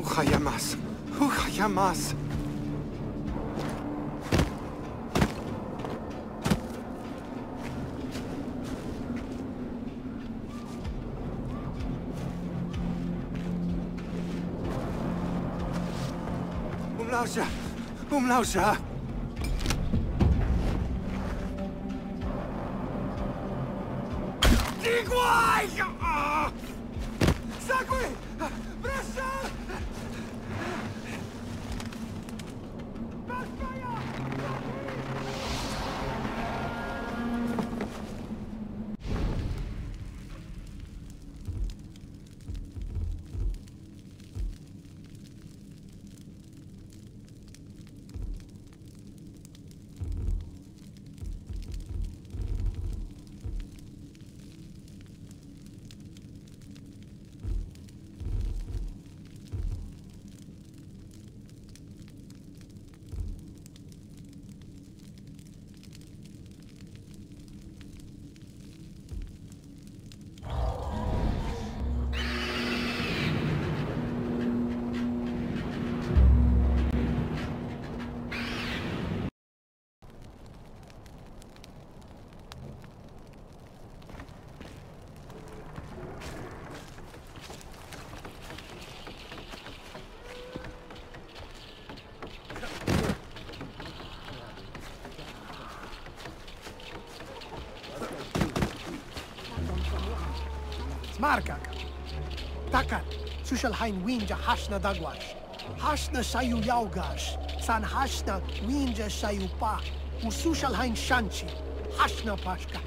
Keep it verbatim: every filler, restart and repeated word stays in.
Uhayamas, Uhayamas. Umlauscha, Umlauscha. Diguai! Sakui! Pressure! Markaka. Takat, sushalhain winja hashna dagwash. Hashna shayu yaugash. San hashna winja shayu pa. Usushalhain shanchi. Hashna pashka.